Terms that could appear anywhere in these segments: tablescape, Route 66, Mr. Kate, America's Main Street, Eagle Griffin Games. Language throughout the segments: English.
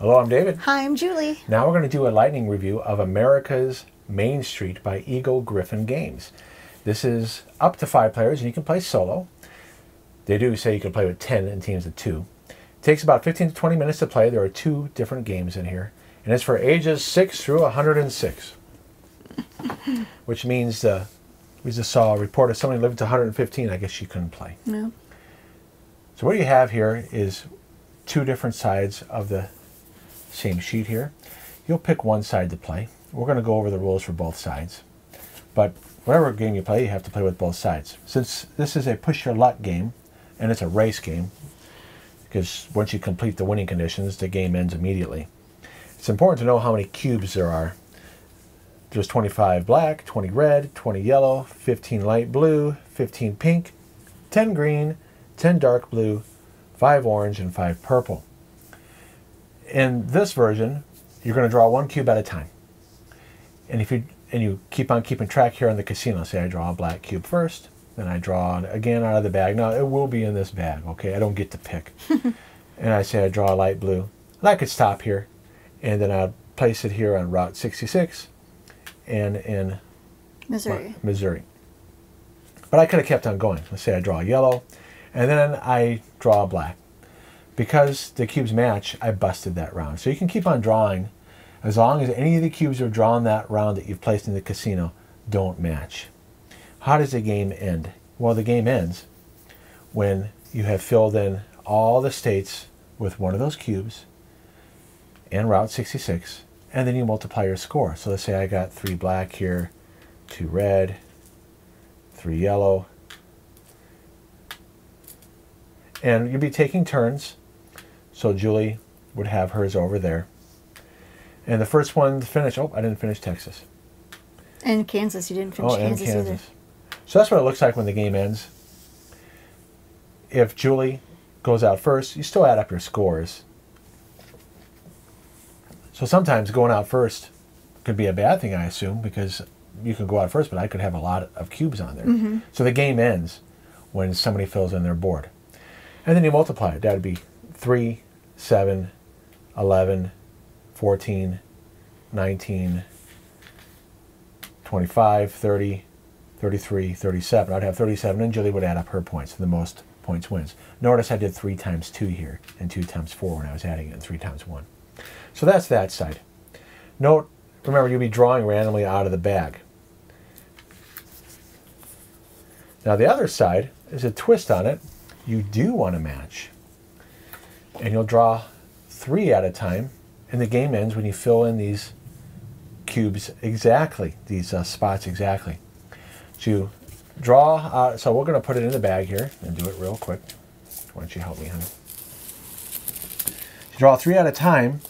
Hello, I'm David. Hi, I'm Julie. Now we're going to do a lightning review of America's Main Street by Eagle Griffin Games. This is up to 5 players and you can play solo. They do say you can play with 10 in teams of 2. It takes about 15 to 20 minutes to play. There are 2 different games in here. And it's for ages 6 through 106. Which means we just saw a report of somebody living to 115. I guess she couldn't play. No. So what you have here is 2 different sides of the same sheet here. You'll pick one side to play. We're going to go over the rules for both sides. But whatever game you play, you have to play with both sides. Since this is a push your luck game, and it's a race game, because once you complete the winning conditions, the game ends immediately. It's important to know how many cubes there are. There's 25 black, 20 red, 20 yellow, 15 light blue, 15 pink, 10 green, 10 dark blue, 5 orange, and 5 purple. In this version, you're going to draw 1 cube at a time. And you keep on keeping track here on the casino. Say I draw a black cube first, then I draw again out of the bag. Now, it will be in this bag, okay? I don't get to pick. And I say I draw a light blue. And I could stop here, and then I'd place it here on Route 66 and in Missouri. But I could have kept on going. Let's say I draw yellow, and then I draw black. Because the cubes match, I busted that round. So you can keep on drawing as long as any of the cubes are drawn that round that you've placed in the casino don't match. How does the game end? Well, the game ends when you have filled in all the states with one of those cubes and Route 66, and then you multiply your score. So let's say I got 3 black here, 2 red, 3 yellow, and you'll be taking turns. So Julie would have hers over there. And the first one to finish, oh, I didn't finish Texas. And Kansas, you didn't finish Kansas either. So that's what it looks like when the game ends. If Julie goes out first, you still add up your scores. So sometimes going out first could be a bad thing, I assume, because you can go out first, but I could have a lot of cubes on there. Mm-hmm. So the game ends when somebody fills in their board. And then you multiply it. That would be 3, 7, 11, 14, 19, 25, 30, 33, 37. I'd have 37, and Julie would add up her points. The most points wins. Notice I did 3 times 2 here and 2 times 4 when I was adding it, and 3 times 1. So that's that side. Note, remember, you'll be drawing randomly out of the bag. Now the other side is a twist on it. You do want to match. And you'll draw 3 at a time, and the game ends when you fill in these cubes exactly, these spots exactly. So you draw out, so we're going to put it in the bag here and do it real quick. Why don't you help me, honey? You draw 3 at a time,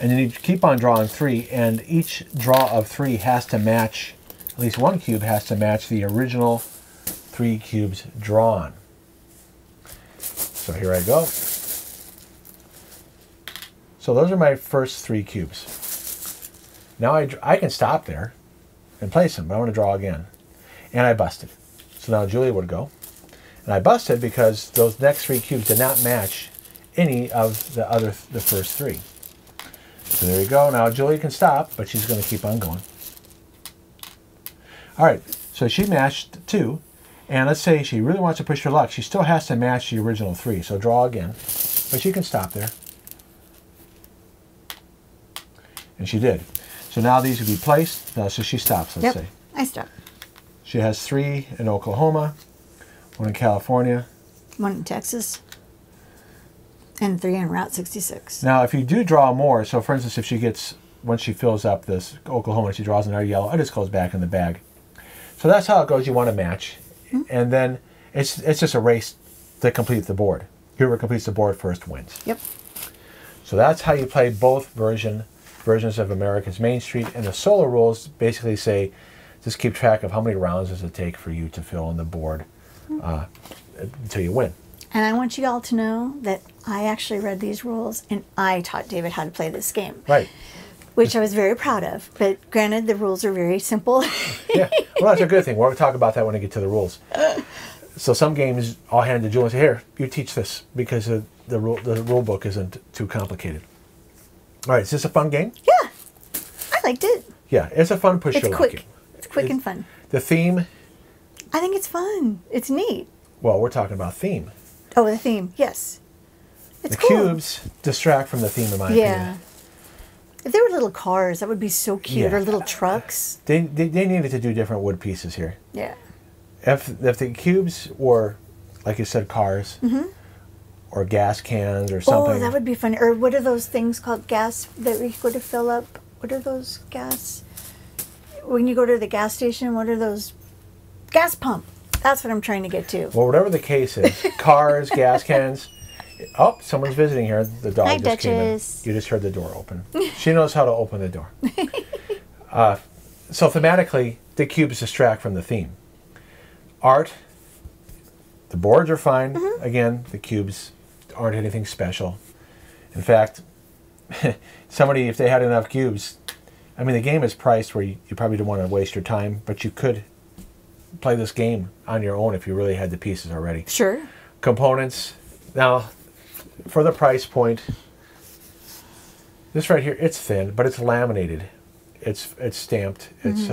and then you keep on drawing 3, and each draw of 3 has to match, at least one cube has to match the original 3 cubes drawn. So here I go. So those are my first 3 cubes. Now I can stop there and place them, but I want to draw again. And I busted. So now Julia would go. And I busted because those next 3 cubes did not match any of the first 3. So there you go. Now Julia can stop, but she's going to keep on going. All right, so she matched 2. And let's say she really wants to push her luck. She still has to match the original 3. So draw again, but she can stop there. And she did. So now these would be placed. No, so she stops, let's say. I stop. She has 3 in Oklahoma, 1 in California. 1 in Texas, and 3 in Route 66. Now, if you do draw more, so for instance, if she gets, once she fills up this Oklahoma, she draws another yellow, it just goes back in the bag. So that's how it goes. You want to match. Mm-hmm. And then it's just a race to complete the board. Whoever completes the board first wins. Yep. So that's how you play both versions of America's Main Street, and the solo rules basically say just keep track of how many rounds does it take for you to fill in the board until you win. And I want you all to know that I actually read these rules and I taught David how to play this game. Right. Which I was very proud of, but granted the rules are very simple. Yeah, well that's a good thing. We'll talk about that when we get to the rules. So some games I'll hand to Julie and say, here, you teach this because the rule book isn't too complicated. All right, is this a fun game? Yeah, I liked it. Yeah, it's a fun push-your-luck game. It's quick and fun. The theme? I think it's fun. It's neat. Well, we're talking about theme. Oh, the theme, yes. It's cool. The cubes distract from the theme, in my opinion. If they were little cars, that would be so cute, or little trucks. They needed to do different wood pieces here. Yeah. If the cubes were, like you said, cars, or gas cans or something. Oh, that would be fun. Or what are those things called, gas, that we go to fill up? What are those gas? When you go to the gas station, what are those? Gas pump. That's what I'm trying to get to. Well, whatever the case is, cars, gas cans. Oh, someone's visiting here. The dog just came in. You just heard the door open. She knows how to open the door. So thematically, the cubes distract from the theme. Art, the boards are fine. Again, the cubes aren't anything special. In fact, somebody, if they had enough cubes, I mean, the game is priced where you probably don't want to waste your time, but you could play this game on your own if you really had the pieces already. Sure. Components. Now, for the price point, this right here, it's thin, but it's laminated. It's stamped. It's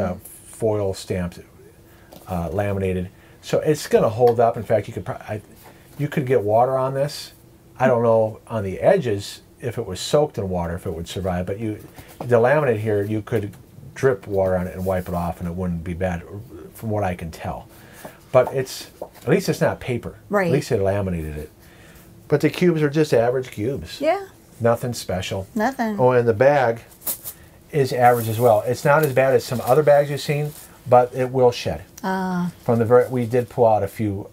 foil stamped, laminated. So it's going to hold up. In fact, you could you could get water on this. I don't know on the edges if it was soaked in water, if it would survive. But the laminate here, you could drip water on it and wipe it off, and it wouldn't be bad, from what I can tell. But it's, at least it's not paper. Right. At least they laminated it. But the cubes are just average cubes. Yeah. Nothing special. Nothing. Oh, and the bag is average as well. It's not as bad as some other bags you've seen, but it will shed. From the very, we did pull out a few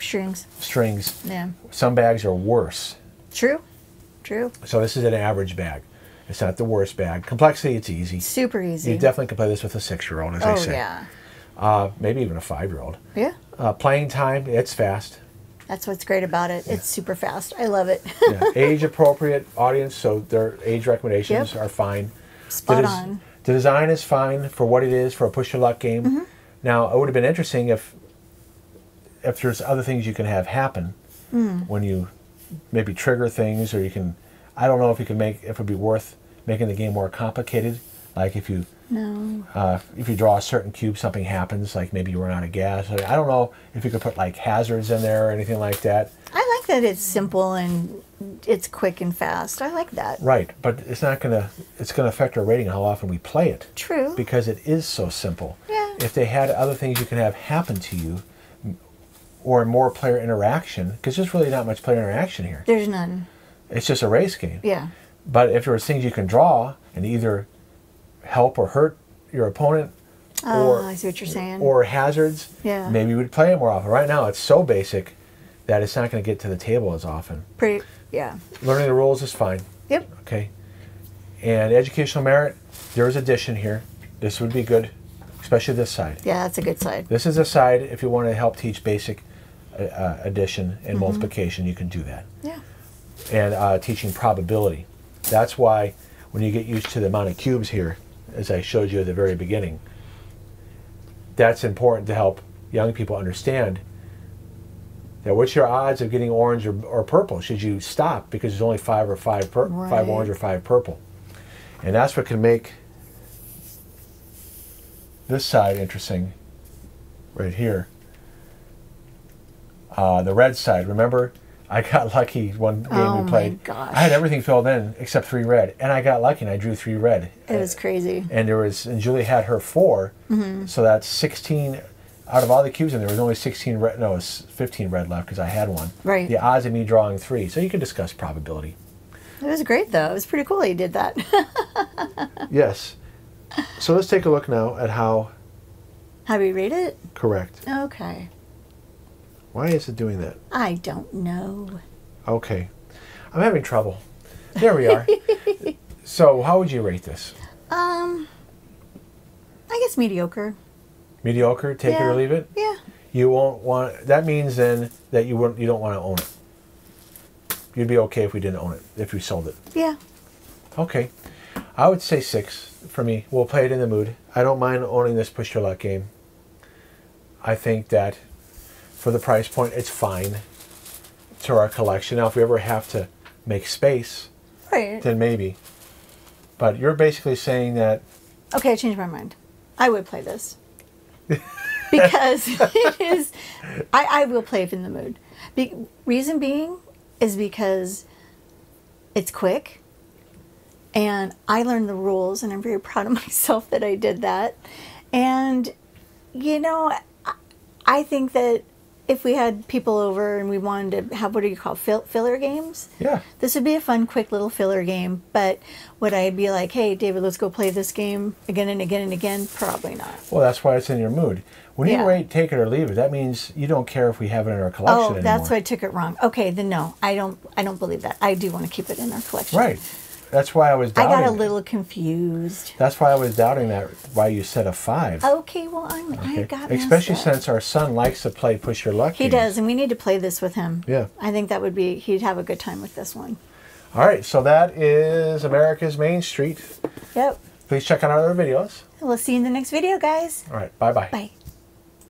strings. Yeah. Some bags are worse. True. True. So this is an average bag. It's not the worst bag. Complexity, it's easy. Super easy. You definitely can play this with a 6-year-old, as I say. Oh, yeah. Maybe even a 5-year-old. Yeah. Playing time, it's fast. That's what's great about it. Yeah. It's super fast. I love it. Yeah. Age-appropriate audience, so their age recommendations are fine. Spot on. The design is fine for what it is, for a push-your-luck game. Now, it would have been interesting if there's other things you can have happen when you maybe trigger things, or you can, I don't know if you can make, if it would be worth making the game more complicated. Like if you if you draw a certain cube, something happens, like maybe you run out of gas. I don't know if you could put like hazards in there or anything like that. I like that it's simple and it's quick and fast. I like that. Right, but it's not going to, it's going to affect our rating how often we play it. True. Because it is so simple. Yeah. If they had other things you can have happen to you, or more player interaction, because there's really not much player interaction here. There's none. It's just a race game. Yeah. But if there were things you can draw and either help or hurt your opponent, or I see what you're saying, or hazards, maybe we'd play it more often. Right now it's so basic that it's not going to get to the table as often. Learning the rules is fine. Yep. Okay. And educational merit, there's addition here. This would be good, especially this side. Yeah, that's a good side. This is a side, if you want to help teach basic addition and multiplication, you can do that. Yeah. And teaching probability. That's why when you get used to the amount of cubes here, as I showed you at the very beginning, that's important to help young people understand that what's your odds of getting orange or purple? Should you stop because there's only five orange or five purple? And that's what can make this side interesting right here. The red side, remember? I got lucky one game we played. Oh my gosh. I had everything filled in except 3 red, and I got lucky and I drew 3 red. It was crazy. And there was, and Julie had her 4, so that's 16 out of all the cubes, and there was only 16 red. No, it was 15 red left because I had one. Right. The odds of me drawing 3, so you can discuss probability. It was great though. It was pretty cool you did that. Yes. So let's take a look now at how we rate it. Correct. Okay. Why is it doing that? I don't know. Okay. I'm having trouble. There we are. So how would you rate this? I guess mediocre. Mediocre? Take it or leave it? Yeah. You won't want, that means then that you wouldn't, you don't want to own it. You'd be okay if we didn't own it, if we sold it. Yeah. Okay. I would say 6 for me. We'll play it in the mood. I don't mind owning this Push Your Luck game. I think that for the price point, it's fine to our collection. Now, if we ever have to make space, then maybe. But you're basically saying that... Okay, I changed my mind. I would play this. Because it is... I will play it in the mood. Reason being is because it's quick. And I learned the rules. And I'm very proud of myself that I did that. And, you know, I think that if we had people over and we wanted to have, what do you call, filler games? Yeah. This would be a fun, quick little filler game. But would I be like, hey, David, let's go play this game again and again and again? Probably not. Well, that's why it's in your mood. When you rate, take it or leave it, that means you don't care if we have it in our collection anymore. Oh, that's why I took it wrong. Okay, then no, I don't believe that. I do want to keep it in our collection. Right. That's why I was doubting. I got a little confused. That's why I was doubting that, why you said a 5. Okay, well, I got it. Especially since our son likes to play Push Your Luck. He does, and we need to play this with him. Yeah. I think that would be, he'd have a good time with this one. All right, so that is America's Main Street. Yep. Please check out our other videos. We'll see you in the next video, guys. All right, bye-bye. Bye.